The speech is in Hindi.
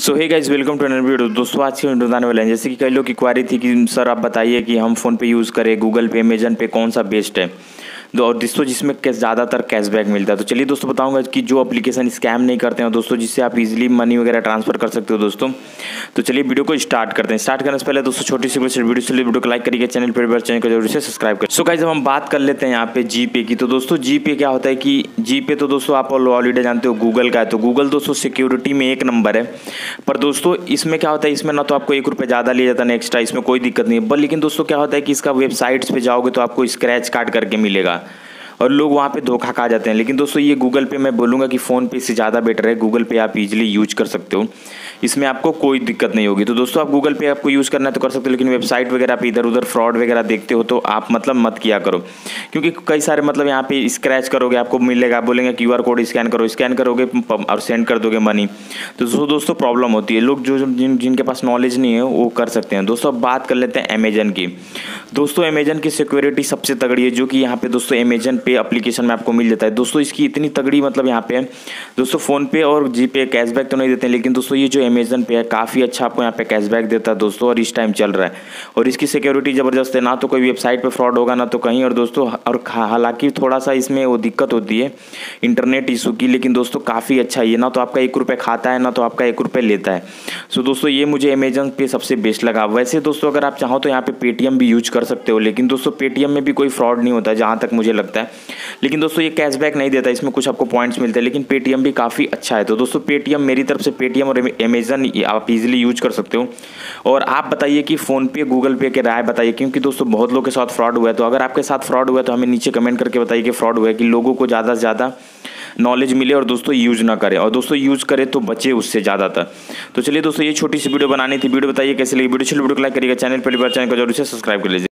So hey guys, welcome to another video. दोस्तों आज की वीडियो आने वाले हैं, जैसे कि कई लोग की क्वारी थी कि सर आप बताइए कि हम फ़ोन पे यूज़ करें, गूगल पे, अमेजन पे, कौन सा बेस्ट है और दोस्तों जिसमें ज़्यादातर कैशबैक मिलता है। तो चलिए दोस्तों बताऊंगा कि जो एप्लीकेशन स्कैम नहीं करते हैं दोस्तों, जिससे आप इजीली मनी वगैरह ट्रांसफर कर सकते हो दोस्तों। तो चलिए वीडियो को स्टार्ट करते हैं। स्टार्ट करने से पहले दोस्तों छोटी सी वीडियो से वीडियो को लाइक करिएगा, चैनल पर बार चैनल को जरूर से सब्सक्राइब करें। सो गाइस जब हम बात कर लेते हैं यहाँ पे जीपे की, तो दोस्तों जीपे क्या होता है कि जीपे तो दोस्तों आप ऑलरेडी जानते हो गूगल का है। तो गूगल दोस्तों सिक्योरिटी में एक नंबर है, पर दोस्तों इसमें क्या होता है, इसमें ना तो आपको ₹1 ज़्यादा लिया जाता है ना एक्स्ट्रा, इसमें कोई दिक्कत नहीं है। पर लेकिन दोस्तों क्या होता है कि इसका वेबसाइट्स पर जाओगे तो आपको स्क्रैच कार्ड करके मिलेगा और लोग वहाँ पे धोखा खा जाते हैं। लेकिन दोस्तों ये गूगल पे मैं बोलूँगा कि फ़ोन पे से ज़्यादा बेटर है। गूगल पे आप इजीली यूज कर सकते हो, इसमें आपको कोई दिक्कत नहीं होगी। तो दोस्तों आप गूगल पे आपको यूज़ करना है तो कर सकते हो, लेकिन वेबसाइट वगैरह आप इधर उधर फ्रॉड वगैरह देखते हो तो आप मत किया करो, क्योंकि कई सारे यहाँ पे स्क्रैच करोगे, आपको मिलेगा, बोलेंगे QR कोड स्कैन करो, स्कैन करोगे और सेंड कर दोगे मनी। तो दोस्तों प्रॉब्लम होती है, लोग जो जिनके पास नॉलेज नहीं है वो कर सकते हैं। दोस्तों अब बात कर लेते हैं अमेजन की। दोस्तों अमेजन की सिक्योरिटी सबसे तगड़ी है, जो कि यहाँ पे दोस्तों अमेजन पे एप्लीकेशन में आपको मिल जाता है। दोस्तों इसकी इतनी तगड़ी यहाँ पे दोस्तों फोन पे और जीपे कैशबैक तो नहीं देते हैं, लेकिन दोस्तों ये जो अमेजन पे है काफ़ी अच्छा आपको यहाँ पे कैशबैक देता है दोस्तों, और इस टाइम चल रहा है। और इसकी सिक्योरिटी ज़बरदस्त है, ना तो कोई वेबसाइट पे फ्रॉड होगा ना तो कहीं। और दोस्तों और हालांकि थोड़ा सा इसमें वो दिक्कत होती है इंटरनेट इशू की, लेकिन दोस्तों काफ़ी अच्छा है, ना तो आपका ₹1 खाता है ना तो आपका ₹1 लेता है। सो दोस्तों ये मुझे अमेजन पे सबसे बेस्ट लगा। वैसे दोस्तों अगर आप चाहो तो यहाँ पे पेटीएम भी यूज कर सकते हो, लेकिन दोस्तों पेटीएम में भी कोई फ्रॉड नहीं होता जहाँ तक मुझे लगता है। लेकिन दोस्तों ये कैशबैक नहीं देता, इसमें कुछ आपको पॉइंट्स मिलते हैं, लेकिन पेटीएम भी काफ़ी अच्छा है। तो दोस्तों पेटीएम मेरी तरफ से पेटीएम और अमेजन आप इजीली यूज कर सकते हो। और आप बताइए कि फ़ोन पे गूगल पे के राय बताइए, क्योंकि दोस्तों बहुत लोग के साथ फ्रॉड हुआ है। तो अगर आपके साथ फ्रॉड हुआ है तो हमें नीचे कमेंट करके बताइए कि फ्रॉड हुआ है, कि लोगों को ज़्यादा से ज़्यादा नॉलेज मिले और दोस्तों यूज़ ना करें, और दोस्तों यूज़ करें तो बचे उससे ज़्यादातर। तो चलिए दोस्तों ये छोटी सी वीडियो बनानी थी, वीडियो बताइए कैसे लगी। वीडियो को लाइक करिएगा, चैनल पर बार चैनल को जरूर से सब्सक्राइब कर लीजिए।